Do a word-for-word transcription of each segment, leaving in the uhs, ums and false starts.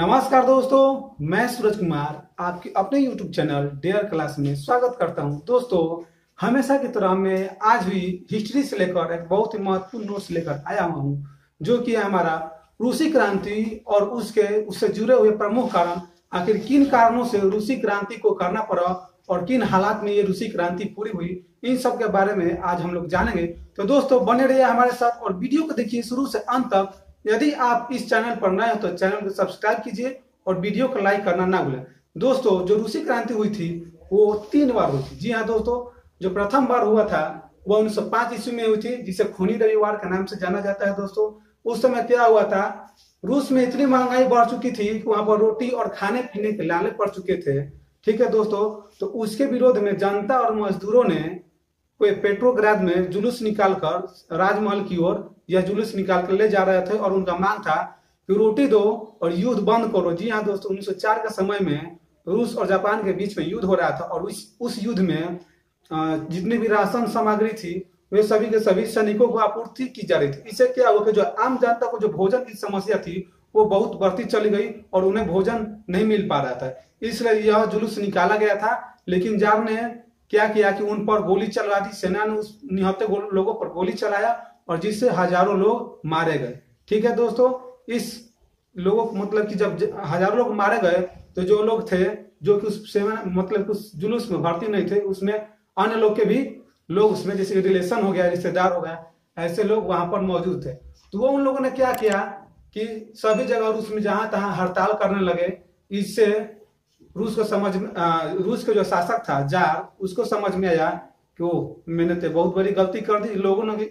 नमस्कार दोस्तों, मैं सूरज कुमार आपके अपने YouTube चैनल डेयर क्लास में स्वागत करता हूं। दोस्तों, हमेशा की तरह मैं आज भी हिस्ट्री से लेकर एक बहुत ही महत्वपूर्ण नोट्स लेकर आया हुआ हूं, जो कि है हमारा रूसी क्रांति और उसके उससे जुड़े हुए प्रमुख कारण। आखिर किन कारणों से रूसी क्रांति को करना पड़ा और किन हालात में ये रूसी क्रांति पूरी हुई, इन सब के बारे में आज हम लोग जानेंगे। तो दोस्तों बने रहिए हमारे साथ और वीडियो को देखिए शुरू से अंत तक। यदि आप इस चैनल पर नए हो तो चैनल को सब्सक्राइब कीजिए और वीडियो को लाइक करना ना भूलें। दोस्तों, जो रूसी क्रांति हुई थी वो तीन बार हुई थी। जी हाँ दोस्तों, जो प्रथम बार हुआ था वह उन्नीस सौ पांच ईस्वी में हुई थी, जिसे खूनी रविवार के नाम से जाना जाता है। दोस्तों, उस समय क्या हुआ था, रूस में इतनी महंगाई बढ़ चुकी थी कि वहां पर रोटी और खाने पीने के लाले पड़ चुके थे। ठीक है दोस्तों, तो उसके विरोध में जनता और मजदूरों ने कोई पेट्रो ग्राड में जुलूस निकालकर राजमहल की ओर यह जुलूस निकाल कर ले जा रहे थे और उनका मांग था कि रोटी दो और युद्ध बंद करो। जी हाँ दोस्तों, उन्नीस सौ चार के समय में रूस और जापान के बीच में युद्ध हो रहा था और उस उस युद्ध में जितनी भी राशन सामग्री थी वे सभी के सभी सैनिकों को आपूर्ति की जा रही थी। इससे क्या हुआ कि जो आम जनता को जो भोजन की समस्या थी वो बहुत बढ़ती चली गई और उन्हें भोजन नहीं मिल पा रहा था, इसलिए यह जुलूस निकाला गया था। लेकिन ज़ार ने क्या किया कि उन पर गोली चला दी। सेना ने उस निहत्थे लोगों पर गोली चलाया और जिससे हजारों लोग मारे गए। ठीक है दोस्तों, इस लोगों को मतलब कि जब हजारों लोग मारे गए तो जो लोग थे जो कि उस सेना मतलब उस जुलूस में भर्ती नहीं थे, उसमें अन्य लोग के भी लोग उसमें जैसे रिलेशन हो गया, रिश्तेदार हो गया, ऐसे लोग वहां पर मौजूद थे। तो वो उन लोगों ने क्या किया कि सभी जगह रूस में जहां तहां हड़ताल करने लगे। इससे रूस को समझ में रूस का जो शासक था ज़ार, उसको समझ में आया कि वो मैंने तो बहुत बड़ी गलती कर दी, लोगों ने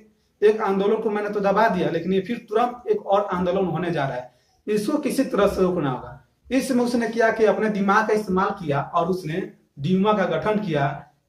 एक आंदोलन को मैंने तो दबा दिया, लेकिन ये फिर तुरंत एक और आंदोलन होने जा रहा है, इसको किसी तरह से रोकना होगा। इसमें उसने क्या कि अपने दिमाग का इस्तेमाल किया और उसने ड्यूमा का गठन किया।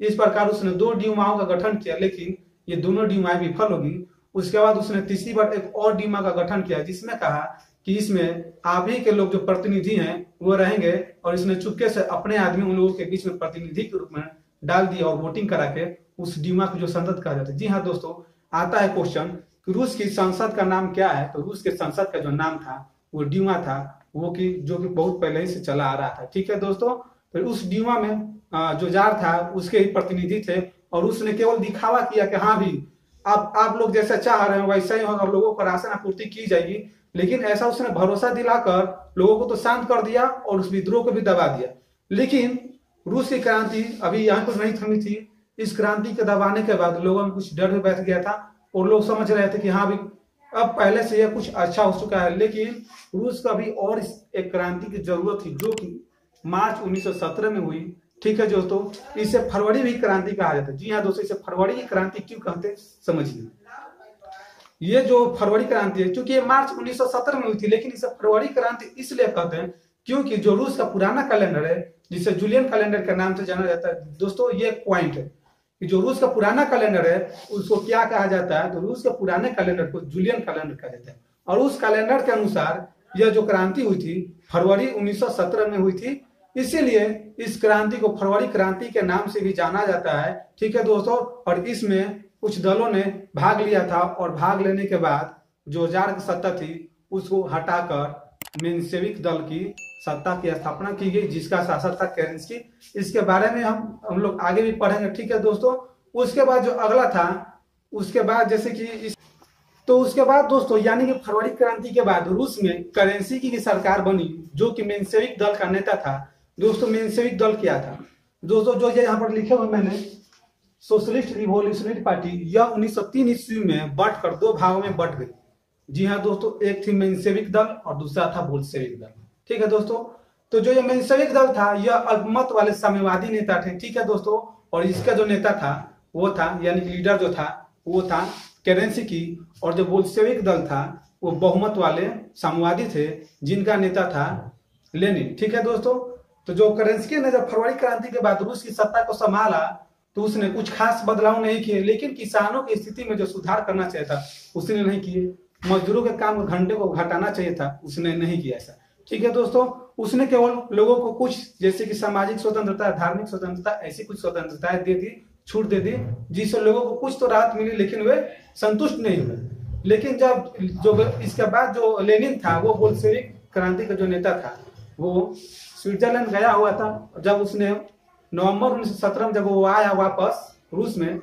इस प्रकार उसने दो ड्यूमाओं का गठन किया, लेकिन ये दोनों ड्यूमाएं विफल होगी। उसके बाद उसने तीसरी बार एक और डीमा का गठन किया, जिसमें कहा कि इसमें आप ही के लोग जो प्रतिनिधि हैं वो रहेंगे, और इसने चुपके से अपने आदमी उन लोगों के बीच में प्रतिनिधि के रूप में डाल दिया और वोटिंग करा के उस डीमा को जो संसद कहा जाता है। जी हाँ दोस्तों, आता है क्वेश्चन कि रूस की संसद का नाम क्या है, तो रूस के संसद का जो नाम था वो डीमा था, वो कि जो कि बहुत पहले ही से चला आ रहा था। ठीक है दोस्तों, फिर तो उस डीमा में जो ज़ार था उसके ही प्रतिनिधि थे और उसने केवल दिखावा किया कि हाँ भी आप आप लोग जैसा चाह रहे हो वैसा ही होगा, लोगों को राशन आपूर्ति की जाएगी, लेकिन ऐसा उसने भरोसा दिलाकर लोगों को तो शांत कर दिया और उस विद्रोह को भी दबा दिया। लेकिन रूस की क्रांति अभी यहाँ पर नहीं थमी थी। इस क्रांति के दबाने के बाद लोगों में कुछ डर भी बैठ गया था और लोग समझ रहे थे कि हाँ भी अब पहले से यह कुछ अच्छा हो चुका है। लेकिन रूस का भी और एक क्रांति की जरूरत थी, जो कि मार्च उन्नीस सौ सत्रह में हुई। ठीक है दोस्तों, इसे फरवरी भी क्रांति कहा जाता है। जी हाँ दोस्तों, इसे फरवरी की क्रांति क्यों कहते हैं समझिए। ये जो फरवरी क्रांति है, क्योंकि ये मार्च उन्नीस सौ सत्रह में हुई थी, लेकिन इसे फरवरी क्रांति इसलिए कहते हैं क्योंकि जो रूस का पुराना कैलेंडर है, जिसे जुलियन कैलेंडर के नाम से जाना जाता है। दोस्तों, ये पॉइंट है कि जो रूस का पुराना कैलेंडर है उसको क्या कहा जाता है, तो रूस के पुराने कैलेंडर को जुलियन कैलेंडर कहा जाता है। और उस कैलेंडर के अनुसार यह जो क्रांति हुई थी फरवरी उन्नीस सौ सत्रह में हुई थी, इसीलिए इस क्रांति को फरवरी क्रांति के नाम से भी जाना जाता है। ठीक है दोस्तों, और इसमें कुछ दलों ने भाग लिया था और भाग लेने के बाद जो ज़ार की सत्ता थी उसको हटाकर मेंशेविक दल की सत्ता की स्थापना की गई, जिसका शासक था करेंसी। इसके बारे में हम हम लोग आगे भी पढ़ेंगे। ठीक है दोस्तों, उसके बाद जो अगला था, उसके बाद जैसे कि इस... तो उसके बाद दोस्तों यानी कि फरवरी क्रांति के बाद रूस में करेंसी की सरकार बनी, जो कि मेंशेविक दल का नेता था। दोस्तों, मेंशेविक दल क्या था, दोस्तों जो ये यहाँ पर लिखे हुए मैंने सोशलिस्ट रिवॉल्यूशनरी पार्टी, यह उन्नीस सौ तीन ईस्वी में बंटकर दो भागों में बंट गई। जी हाँ दोस्तों, एक थी मेंशेविक दल और दूसरा था बोल्शेविक दल। ठीक है दोस्तों, तो जो ये मेंशेविक दल था यह अल्पमत वाले साम्यवादी नेता थे। ठीक है दोस्तों, और इसका जो नेता था वो था यानी लीडर जो था वो था करेंसी की, और जो बोल्शेविक दल था वो बहुमत वाले साम्यवादी थे, जिनका नेता था लेनिन। ठीक है दोस्तों, तो जो करेंसी ने जब फरवरी क्रांति के बाद रूस की सत्ता को संभाला तो उसने कुछ खास बदलाव नहीं किए, लेकिन किसानों की स्थिति में जो सुधार करना चाहिए था उसने नहीं किए, मजदूरों के काम घंटे को घटाना चाहिए था उसने नहीं किया ऐसा। ठीक है दोस्तों, उसने केवल लोगों को कुछ जैसे कि सामाजिक स्वतंत्रता, धार्मिक स्वतंत्रता, ऐसी कुछ स्वतंत्रताएं दे दी, छूट दे दी, जिससे लोगों को कुछ तो राहत मिली, लेकिन वे संतुष्ट नहीं हुए। लेकिन जब जो इसके बाद जो लेनिन था वो बोल्शेविक क्रांति का जो नेता था वो स्विट्जरलैंड गया हुआ था। जब उसने नवंबर उन्नीस सौ सत्रह में जब वो आया वापस रूस में,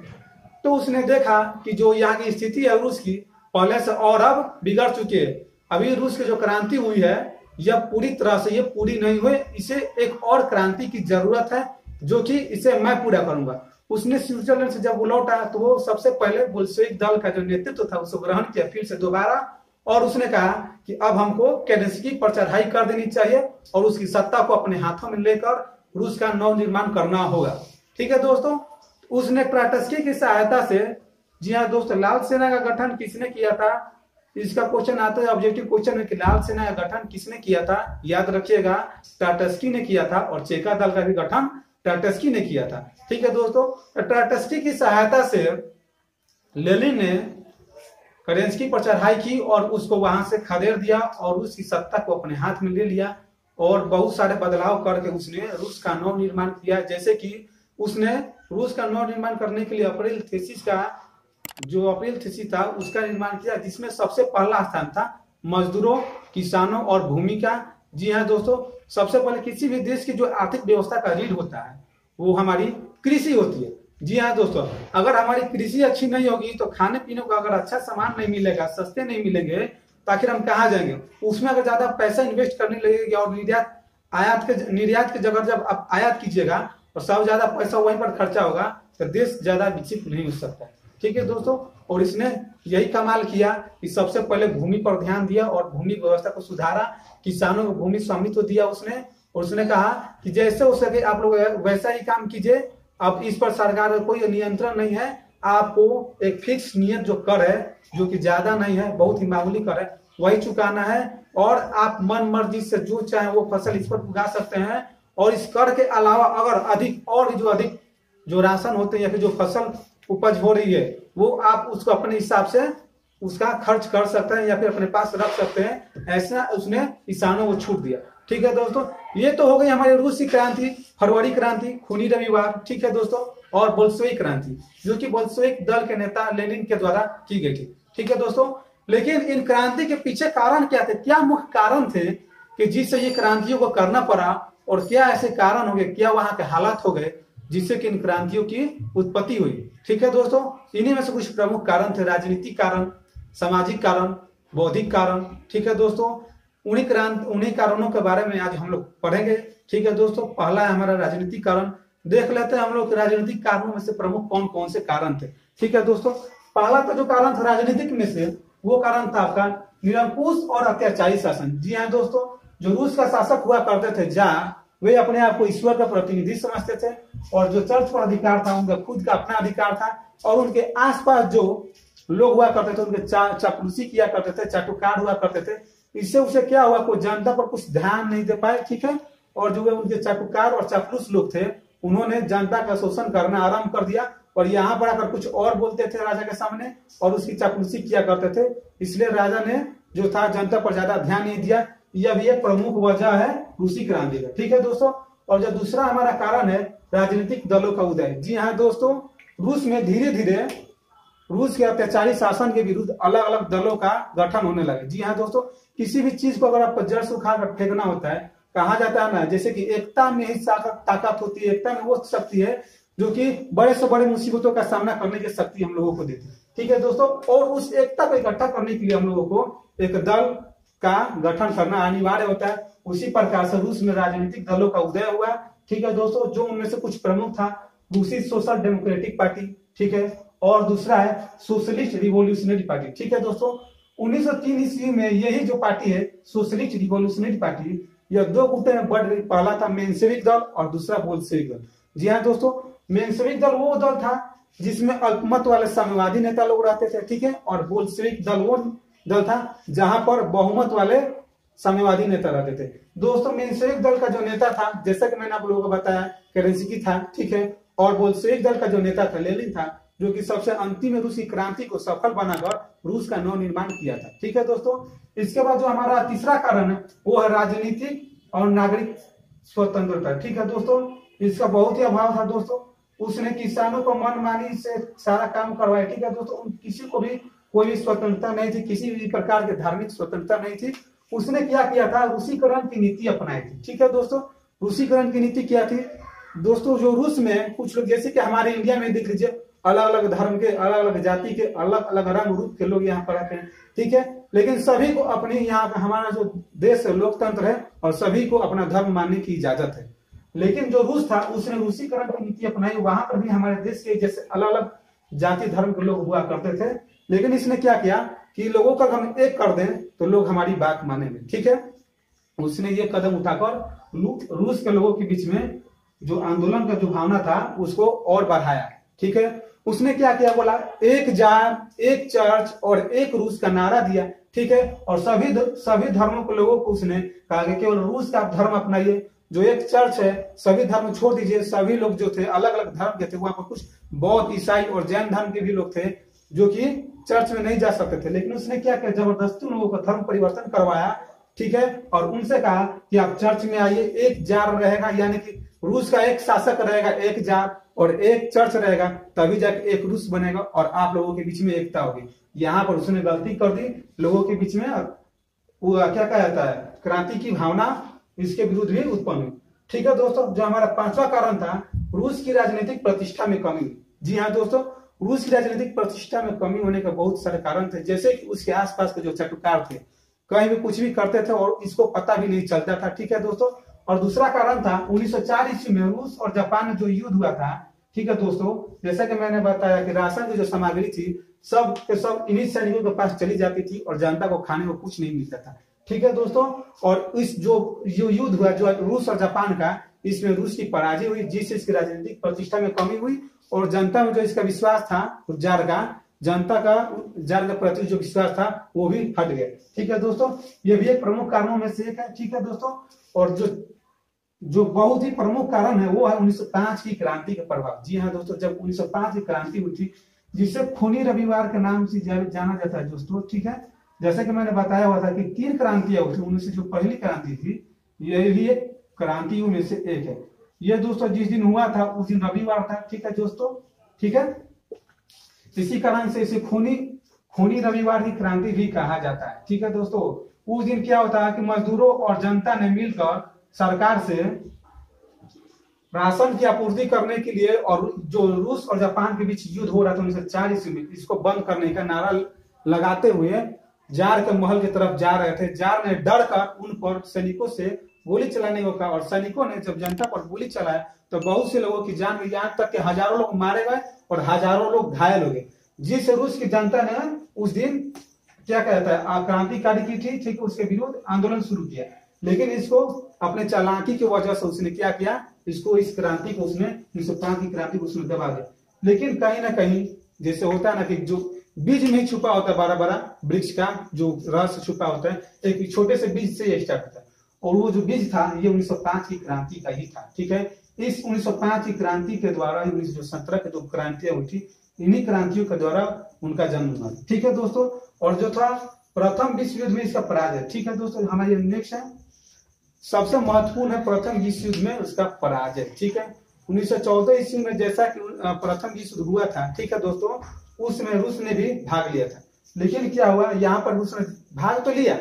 तो उसने देखा कि जो यहाँ की स्थिति है रूस की पहले से और अब बिगड़ चुकी है। अभी रूस की जो क्रांति हुई है यह पूरी तरह से ये पूरी नहीं हुई, इसे एक और क्रांति की जरूरत है जो कि इसे मैं पूरा करूंगा। उसने स्विट्जरलैंड से जब वो लौटा तो वो सबसे पहले बोल्शेविक दल का जो नेतृत्व था उसको ग्रहण किया फिर से दोबारा, और उसने कहा कि अब हमको करेंसी की चढ़ाई कर देनी चाहिए और उसकी सत्ता को अपने हाथों में लेकर रूस का नवनिर्माण करना होगा। ठीक है दोस्तों, उसने ट्रॉट्स्की की सहायता से, जी हाँ दोस्तों, लाल सेना का गठन किसने किया था, इसका क्वेश्चन आता है ऑब्जेक्टिव क्वेश्चन में कि लाल सेना का गठन किसने किया था, याद रखिएगा ट्रॉट्स्की ने किया था, और चेका दल का भी गठन ट्रॉट्स्की ने किया था। ठीक है दोस्तों, ट्रॉट्स्की की सहायता से लेनिन ने करेंसी पर चढ़ाई की और उसको वहां से खदेड़ दिया और उसकी सत्ता को अपने हाथ में ले लिया, और बहुत सारे बदलाव करके उसने रूस का नव निर्माण किया। जैसे कि उसने रूस का नव निर्माण करने के लिए अप्रैल थीसिस का जो अप्रैल थीसिस था उसका निर्माण किया, जिसमें सबसे पहला स्थान था मजदूरों, किसानों और भूमि का। जी हाँ दोस्तों, सबसे पहले किसी भी देश की जो आर्थिक व्यवस्था का रीढ़ होता है वो हमारी कृषि होती है। जी हाँ दोस्तों, अगर हमारी कृषि अच्छी नहीं होगी तो खाने पीने को अगर अच्छा सामान नहीं मिलेगा, सस्ते नहीं मिलेंगे, तो आखिर हम कहाँ जाएंगे। उसमें अगर ज्यादा पैसा इन्वेस्ट करने लगेगा और निर्यात आयात के निर्यात की जगह जब आप आयात कीजिएगा और सब ज्यादा पैसा वहीं पर खर्चा होगा तो देश ज्यादा विकसित नहीं हो सकता। ठीक है दोस्तों, और इसने यही कमाल किया कि सबसे पहले भूमि पर ध्यान दिया और भूमि व्यवस्था को सुधारा, किसानों को भूमि स्वामित्व दिया उसने, और उसने कहा कि जैसे हो सके आप लोग वैसा ही काम कीजिए, अब इस पर सरकार का कोई नियंत्रण नहीं है, आपको एक फिक्स नियत जो कर है जो कि ज्यादा नहीं है, बहुत ही मामूली कर है, वही चुकाना है और आप मन मर्जी से जो चाहे वो फसल इस पर उगा सकते हैं। और इस कर के अलावा अगर अधिक और जो अधिक जो राशन होते हैं या फिर जो फसल उपज हो रही है वो आप उसको अपने हिसाब से उसका खर्च कर सकते हैं या फिर अपने पास रख सकते हैं, ऐसा उसने किसानों को छूट दिया। ठीक है दोस्तों, ये तो हो गई हमारी रूसी क्रांति, फरवरी क्रांति, खूनी रविवार, ठीक है दोस्तों, और बोल्शेविक क्रांति जो कि बोल्शेविक दल के नेता लेनिन के द्वारा की गई थी। ठीक है दोस्तों, लेकिन इन क्रांति के पीछे कारण क्या थे, क्या मुख्य कारण थे कि जिससे ये क्रांतियों को करना पड़ा, और क्या ऐसे कारण हो गए, क्या वहां के हालात हो गए जिससे कि इन क्रांतियों की उत्पत्ति हुई। ठीक है दोस्तों, इन्हीं में से कुछ प्रमुख कारण थे, राजनीतिक कारण, सामाजिक कारण, बौद्धिक कारण। ठीक है दोस्तों, उन्हीं क्रांति उन्हीं कारणों के बारे में आज हम लोग पढ़ेंगे। ठीक है दोस्तों, पहला है हमारा राजनीतिक कारण। देख लेते हैं हम लोग राजनीतिक कारणों में से प्रमुख कौन कौन से कारण थे। ठीक है दोस्तों, पहला तो जो कारण था राजनीतिक में से वो कारण था आपका निरंकुश और अत्याचारी शासन। जी हाँ दोस्तों, जो रूस का शासक हुआ करते थे जहाँ वे अपने आप को ईश्वर का प्रतिनिधि समझते थे, और जो चर्च पर अधिकार था उनका खुद का अपना अधिकार था, और उनके आसपास जो लोग हुआ करते थे उनके चा, चापलूसी किया करते थे, चाटुकार हुआ करते थे। इससे उसे क्या हुआ, कोई जनता पर कुछ ध्यान नहीं दे पाए। ठीक है, और जो वे उनके चाटुकार और चापलूस लोग थे उन्होंने जनता का शोषण करना आरंभ कर दिया, और यहाँ पर आकर कुछ और बोलते थे राजा के सामने और उसकी चापलूसी किया करते थे। इसलिए राजा ने जो था जनता पर ज्यादा ध्यान नहीं दिया, यह भी एक प्रमुख वजह है रूसी क्रांति का। ठीक है दोस्तों, और जो दूसरा हमारा कारण है राजनीतिक दलों का उदय। जी हाँ दोस्तों, रूस में धीरे धीरे रूस के अत्याचारी शासन के विरुद्ध अलग अलग दलों का गठन होने लगा। जी हाँ दोस्तों, किसी भी चीज को अगर आपको जड़ से उखाड़ फेंकना होता है, कहा जाता है ना, जैसे कि एकता में ही ताकत होती है, एकता में वो शक्ति है जो कि बड़े से बड़े मुसीबतों का सामना करने की शक्ति हम लोगों को देती है। ठीक है दोस्तों, और उस एकता को इकट्ठा करने के लिए हम लोगों को एक दल का गठन करना अनिवार्य होता है। उसी प्रकार से रूस में राजनीतिक दलों का उदय हुआ। ठीक है दोस्तों, जो उनमें से कुछ प्रमुख था रूसी सोशल डेमोक्रेटिक पार्टी, ठीक है, और दूसरा है सोशलिस्ट रिवॉल्यूशनरी पार्टी। ठीक है दोस्तों, उन्नीस सौ तीन ईस्वी में यही जो पार्टी है सोशलिस्ट रिवॉल्यूशनरी पार्टी, यह दो गुटे में बढ़ रही, पहला था मेंशेविक दल और दूसरा बोल्शेविक दल। जी हाँ दोस्तों, मेंशेविक दल वो दल था जिसमें अल्पमत वाले साम्यवादी नेता लोग रहते थे, ठीक है, और बोल्शेविक दल वो दल था जहां पर बहुमत वाले साम्यवादी नेता रहते थे। दोस्तों, मेंशेविक दल का जो नेता था, जैसा कि मैंने आप लोगों को बताया, करेंसी था, ठीक है, और बोल्शेविक दल का जो नेता था लेनिन था, जो कि सबसे अंतिम रूसी क्रांति को सफल बनाकर रूस का नव निर्माण किया था। ठीक है दोस्तों, इसके बाद जो हमारा तीसरा कारण है वो है राजनीतिक और नागरिक स्वतंत्रता। ठीक है दोस्तों, इसका बहुत ही अभाव था दोस्तों। उसने किसानों को मनमानी से सारा काम करवाया। ठीक है दोस्तों, किसी को भी कोई भी स्वतंत्रता नहीं थी, किसी भी प्रकार की धार्मिक स्वतंत्रता नहीं थी, उसने क्या किया था, रूसीकरण की नीति अपनाई थी। ठीक है दोस्तों, रूसीकरण की नीति क्या थी दोस्तों, जो रूस में कुछ लोग, जैसे कि हमारे इंडिया में देख लीजिए अलग अलग धर्म के, अलग अलग जाति के, अलग अलग रंग रूप के लोग यहाँ पर रहते हैं। ठीक है, लेकिन सभी को अपने यहाँ का, हमारा जो देश है लोकतंत्र है और सभी को अपना धर्म मानने की इजाजत है। लेकिन जो रूस था उसने रूसीकरण की नीति अपनाई, वहां पर भी हमारे देश के जैसे अलग अलग जाति धर्म के लोग हुआ करते थे, लेकिन इसने क्या किया कि लोगों का हम एक कर दें तो लोग हमारी बात मानेंगे। ठीक है, उसने ये कदम उठाकर रूस के लोगों के बीच में जो आंदोलन का जो भावना था उसको और बढ़ाया। ठीक है, उसने क्या किया, बोला एक जात, एक चर्च और एक रूस का नारा दिया। ठीक है, और सभी सभी धर्मों के लोगों को उसने कहा कि केवल रूस का धर्म अपनाइए, जो एक चर्च है सभी धर्म छोड़ दीजिए। सभी लोग जो थे अलग अलग धर्म के थे, वहां पर कुछ बौद्ध, ईसाई और जैन धर्म के भी लोग थे जो कि चर्च में नहीं जा सकते थे, लेकिन उसने क्या किया, जबरदस्ती लोगों का धर्म परिवर्तन करवाया। ठीक है, और उनसे कहा कि आप चर्च में आइए, एक जार रहेगा, यानी कि रूस का एक शासक रहेगा, एक जार और एक चर्च रहेगा, तभी जाके एक रूस बनेगा और आप लोगों के बीच में एकता होगी। यहाँ पर उसने गलती कर दी लोगों के बीच में, क्या कहा जाता है, क्रांति की भावना इसके विरुद्ध भी उत्पन्न हुई। ठीक है दोस्तों, जो हमारा पांचवा कारण था, रूस की राजनीतिक प्रतिष्ठा में कमी। जी हाँ दोस्तों, रूस की राजनीतिक प्रतिष्ठा में कमी होने का बहुत सारे कारण थे, जैसे कि उसके आसपास के जो चटुकार थे कहीं भी कुछ भी करते थे और इसको पता भी नहीं चलता था। ठीक है दोस्तों, और दूसरा कारण था उन्नीस सौ चार ईस्वी में रूस और जापान में जो युद्ध हुआ था। ठीक है दोस्तों, जैसा कि मैंने बताया कि राशन की जो सामग्री थी सब के सब इन्हीं सैनिकों के पास चली जाती थी और जनता को खाने को कुछ नहीं मिलता था। ठीक है दोस्तों, और इस जो युद्ध हुआ जो रूस और जापान का, इसमें रूस की पराजय हुई, जिससे इसकी राजनीतिक प्रतिष्ठा में कमी हुई और जनता में जो इसका विश्वास था जार का, जनता का जार के प्रति जो विश्वास था वो भी हट गया। ठीक है दोस्तों, ये भी एक प्रमुख कारणों में से एक है। ठीक है दोस्तों, और जो जो बहुत ही प्रमुख कारण है वो है उन्नीस सौ पांच की क्रांति का प्रभाव। जी हाँ दोस्तों, जब उन्नीस सौ पांच की क्रांति हुई थी, जिसे खूनी रविवार के नाम से जाना जाता है दोस्तों। ठीक है, जैसे कि मैंने बताया हुआ था कि तीन क्रांतियां हुई थी उनमें से जो पहली क्रांति थी, यह भी एक क्रांतियों में से एक है। यह दोस्तों जिस दिन हुआ था उस दिन रविवार था। ठीक है दोस्तों, ठीक है, इसी कारण से इसे खूनी खूनी रविवार की क्रांति भी कहा जाता है। ठीक है दोस्तों, उस दिन क्या होता है कि मजदूरों और जनता ने मिलकर सरकार से राशन की आपूर्ति करने के लिए, और जो रूस और जापान के बीच युद्ध हो रहा था उन्नीस सौ चार ईस्वी में, इसको बंद करने का नारा लगाते हुए जार के महल की तरफ जा रहे थे। जार ने डर कर उन पर सैनिकों से गोली चलाने को कहा और सैनिकों ने जब जनता पर गोली चलाया तो बहुत से लोगों की जान गई, यहाँ तक कि हजारों लोग मारे गए और हजारों लोग घायल हो गए, जिससे रूस की जनता ने उस दिन क्या कहता है क्रांतिकारी की थी। ठीक, उसके विरोध आंदोलन शुरू किया, लेकिन इसको अपने चालाकी की वजह से उसने क्या किया, इसको इस क्रांति को उसने उन्नीस सौ पांच की क्रांति को उसने दबा दिया। लेकिन कहीं ना कहीं जैसे होता है ना कि जो बीज में छुपा होता है, बड़ा बड़ा वृक्ष का जो रस छुपा होता है, एक छोटे से बीज से स्टार्ट होता है, और वो जो बीज था ये उन्नीस सौ पांच की क्रांति का ही था। ठीक है, इस उन्नीस सौ पांच की क्रांति के द्वारा उन्नीस सौ सत्रह के जो क्रांतियां हुई थी, इन्हीं क्रांतियों के द्वारा उनका जन्म हुआ। ठीक है दोस्तों, और जो था प्रथम विश्व युद्ध में इसका पराजय। ठीक है दोस्तों, हमारे नेक्स्ट है सबसे महत्वपूर्ण है प्रथम विश्व युद्ध में उसका पराजय। ठीक है, उन्नीस सौ चौदह ईस्वी में जैसा कि प्रथम विश्व युद्ध हुआ था, ठीक है दोस्तों, उसमें रूस ने भी भाग लिया था, लेकिन क्या हुआ यहाँ पर रूस ने भाग तो लिया,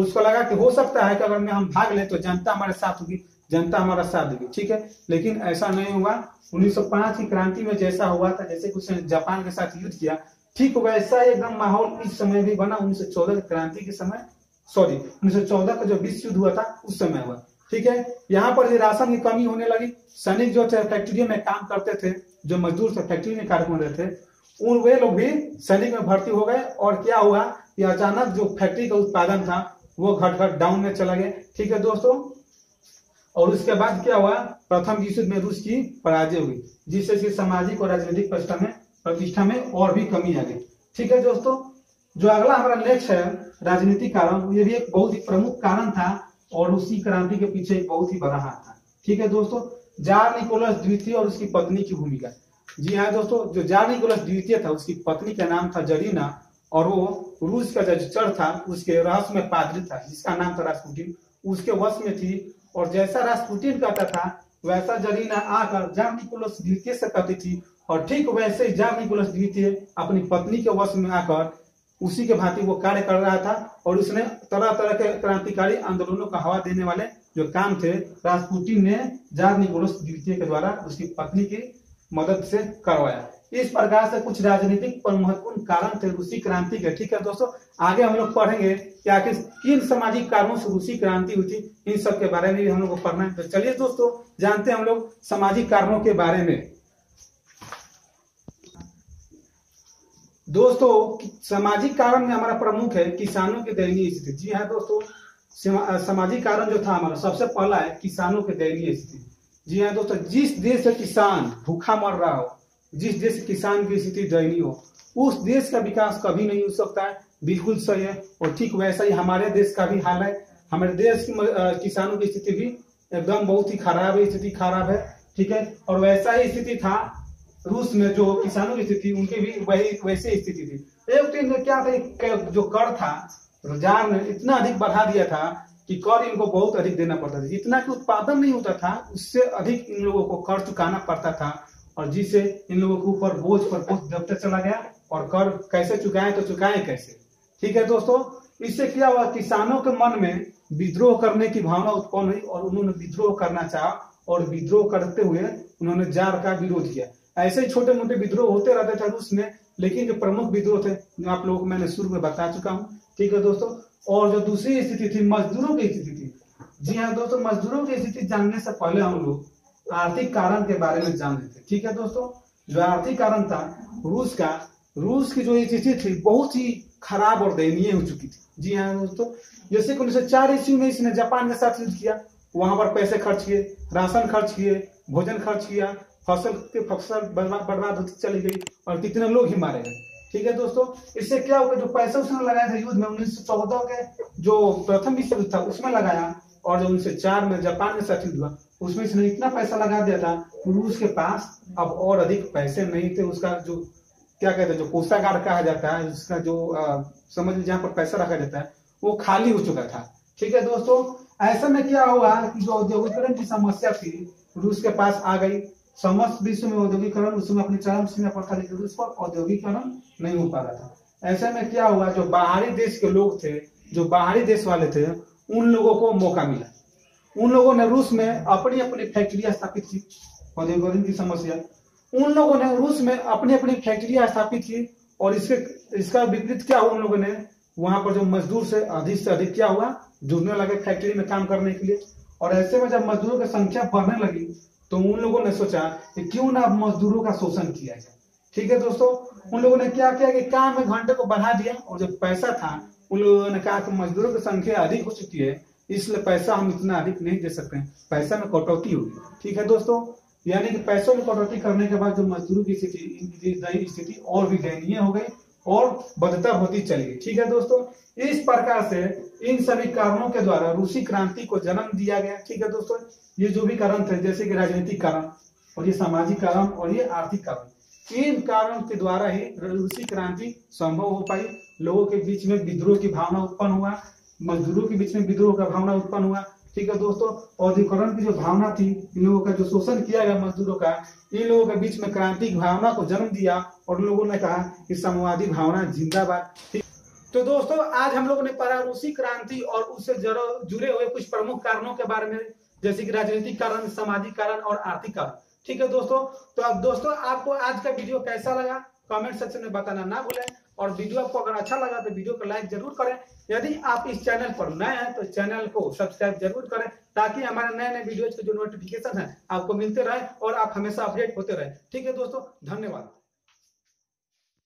उसको लगा कि हो सकता है कि अगर हम भाग ले तो जनता हमारे साथ होगी, जनता हमारा साथ देगी। ठीक है, लेकिन ऐसा नहीं हुआ। उन्नीस सौ पांच की क्रांति में जैसा हुआ था, जैसे उसने जापान के साथ युद्ध किया, ठीक वैसा एकदम माहौल इस समय भी बना। उन्नीस सौ चौदह की क्रांति के समय, सॉरी उन्नीस सौ चौदह का जो विश्व युद्ध हुआ था उस समय हुआ। ठीक है, यहाँ पर राशन की कमी होने लगी, सैनिक जो थे फैक्ट्री में काम करते थे, जो मजदूर थे फैक्ट्री में कार्य कर रहे थे, उन वे लोग भी सैनिक में भर्ती हो गए, और क्या हुआ कि अचानक जो फैक्ट्री का उत्पादन था वो घट घट डाउन में चला गया। ठीक है दोस्तों, और उसके बाद क्या हुआ, प्रथम विश्व युद्ध में रूस की पराजय हुई, जिससे इसकी सामाजिक और राजनीतिक प्रतिष्ठा में प्रतिष्ठा में और भी कमी आ गई। ठीक है दोस्तों, जो अगला हमारा नेक्स्ट है राजनीतिक कारण, ये भी एक बहुत ही प्रमुख कारण था और उसी क्रांति के पीछे एक बहुत ही बड़ा हाथ था। ठीक है दोस्तों, ज़ार निकोलस द्वितीय और उसकी पत्नी की भूमिका। जी हाँ दोस्तों, जो ज़ार निकोलस द्वितीय था उसकी पत्नी का नाम था ज़ारीना, और वो रूस का जो चर था उसके रहस्य में पादरी था, जिसका नाम था रासपुतिन, उसके वश में थी। और जैसा रासपुतिन कहता था वैसा ज़ारीना आकर ज़ार निकोलस द्वितीय से कहती थी, और ठीक वैसे ही ज़ार निकोलस द्वितीय अपनी पत्नी के वश में आकर उसी के भांति वो कार्य कर रहा था और उसने तरह तरह के क्रांतिकारी आंदोलनों का हवा देने वाले जो काम थे रासपुतिन ने ज़ार निकोलस द्वितीय के द्वारा उसकी पत्नी की मदद से करवाया। इस प्रकार से कुछ राजनीतिक पर महत्वपूर्ण कारण थे रूसी क्रांति के। ठीक है दोस्तों, आगे हम लोग पढ़ेंगे कि आखिर किन सामाजिक कारणों से रूसी क्रांति हुई थी, इन सब के बारे में भी हम लोग को पढ़ना है। तो चलिए दोस्तों जानते हैं हम लोग सामाजिक कारणों के बारे में। दोस्तों सामाजिक कारण में हमारा प्रमुख है किसानों की दयनीय स्थिति। जी हाँ दोस्तों, सामाजिक कारण जो था हमारा सबसे पहला है किसानों की दयनीय स्थिति। जी हाँ दोस्तों, जिस देश का किसान भूखा मर रहा हो, जिस देश के किसान की स्थिति दयनीय हो, उस देश का विकास कभी नहीं हो सकता है। बिल्कुल सही है, और ठीक वैसा ही हमारे देश का भी हाल है। हमारे देश की किसानों की स्थिति भी एकदम बहुत ही खराब है, स्थिति खराब है। ठीक है, और वैसा ही स्थिति था रूस में जो किसानों की स्थिति, उनकी भी वही वैसे ही स्थिति थी। एक दिन में क्या था, जो कर था ज़ार ने इतना अधिक बढ़ा दिया था कि कर इनको बहुत अधिक देना पड़ता था। जितना कि उत्पादन नहीं होता था उससे अधिक इन लोगों को कर चुकाना पड़ता था, और जिससे इन लोगों के ऊपर बोझ पर बोझ दबता चला गया। और कर कैसे चुकाएं तो चुकाएं कैसे। ठीक है दोस्तों, इससे क्या हुआ, किसानों के मन में विद्रोह करने की भावना उत्पन्न हुई और उन्होंने विद्रोह करना चाहा, और विद्रोह करते हुए उन्होंने ज़ार का विरोध किया। ऐसे ही छोटे मोटे विद्रोह होते रहते थे रूस में, लेकिन जो प्रमुख विद्रोह थे जो आप लोगों को मैंने शुरू में बता चुका हूँ। ठीक है दोस्तों, और जो दूसरी स्थिति थी मजदूरों की स्थिति थी। जी हाँ दोस्तों, मजदूरों की स्थिति जानने से पहले हम लोग आर्थिक कारण के बारे में जान लेते हैं। ठीक है दोस्तों, जो आर्थिक कारण था रूस का, रूस की जो स्थिति थी बहुत ही खराब और दयनीय हो चुकी थी। जी हाँ दोस्तों, जैसे कि उन्नीस सौ चार ईस्वी में इसने जापान के साथ युद्ध किया, वहां पर पैसे खर्च किए, राशन खर्च किए, भोजन खर्च किया, फसल के फसल बर्बाद होती चली गई और कितने लोग ही मारे गए। ठीक है दोस्तों, इससे क्या होगा, जो पैसा उसने लगाया था युद्ध में उन्नीस सौ चौदह के जो प्रथम विश्व युद्ध था उसमें लगाया, और जो उन्नीस सौ चार में जापान के साथ युद्ध हुआ उसमें इसने इतना पैसा लगा दिया था कि रूस के पास अब और अधिक पैसे नहीं थे। उसका जो क्या कहते हैं, जो कोषागार कहा जाता है, उसका जो समझ लीजिए जहाँ पर पैसा रखा जाता है, वो खाली हो चुका था। ठीक है दोस्तों, ऐसे में क्या हुआ कि जो औद्योगिकरण की समस्या थी रूस के पास आ गई। समस्त विश्व में औद्योगिकरण उस समय अपने चरम सीमा पर था, लेकिन उस पर औद्योगिकरण नहीं हो पा रहा था। ऐसे में क्या हुआ, जो बाहरी देश के लोग थे, जो बाहरी देश वाले थे, उन लोगों को मौका मिला। उन लोगों ने रूस में अपनी अपनी फैक्ट्रियां स्थापित की। औद्योगिकरण की समस्या, उन लोगों ने रूस में अपनी अपनी फैक्ट्रियां स्थापित की, और इसके इसका विपरीत क्या हुआ, उन लोगों ने वहां पर जो मजदूर से अधिक से अधिक क्या हुआ, जुड़ने लगे फैक्ट्री में काम करने के लिए। और ऐसे में जब मजदूरों की संख्या बढ़ने लगी तो उन लोगों ने सोचा कि क्यों ना मजदूरों का शोषण किया जाए। ठीक है दोस्तों, उन लोगों ने क्या किया कि काम में घंटे को बढ़ा दिया, और जो पैसा था उन लोगों ने कहा कि मजदूरों की संख्या अधिक हो चुकी है, इसलिए पैसा हम इतना अधिक नहीं दे सकते हैं, पैसा में कटौती होगी। ठीक है दोस्तों, यानी कि पैसों में कटौती करने के बाद जो मजदूरों की स्थिति स्थिति और भी दयनीय हो गई और बदतर होती चली गई। ठीक है दोस्तों, इस प्रकार से इन सभी कारणों के द्वारा रूसी क्रांति को जन्म दिया गया। ठीक है दोस्तों, ये जो भी कारण थे, जैसे कि राजनीतिक कारण और ये सामाजिक कारण और ये आर्थिक कारण, इन कारणों के द्वारा ही रूसी क्रांति संभव हो पाई। लोगों के बीच में विद्रोह की भावना उत्पन्न हुआ, मजदूरों के बीच में विद्रोह का भावना उत्पन्न हुआ। ठीक है दोस्तों, औद्योगिकरण की जो भावना थी, इन लोगों का जो शोषण किया गया मजदूरों का, इन लोगों के बीच में क्रांति की भावना को जन्म दिया, और लोगों ने कहा कि साम्यवादी भावना जिंदाबाद। तो दोस्तों आज हम लोगों ने पढ़ा रूसी क्रांति और उससे जुड़े हुए कुछ प्रमुख कारणों के बारे में, जैसे कि राजनीतिक कारण, सामाजिक कारण और आर्थिक कारण। ठीक है दोस्तों, तो अब दोस्तों आपको आज का वीडियो कैसा लगा कमेंट सेक्शन में बताना ना भूलें, और वीडियो आपको अगर अच्छा लगा तो वीडियो को लाइक जरूर करें। यदि आप इस चैनल पर नए हैं तो चैनल को सब्सक्राइब जरूर करें, ताकि हमारे नए नए वीडियोज के जो नोटिफिकेशन है आपको मिलते रहे और आप हमेशा अपडेट होते रहे। ठीक है दोस्तों, धन्यवाद।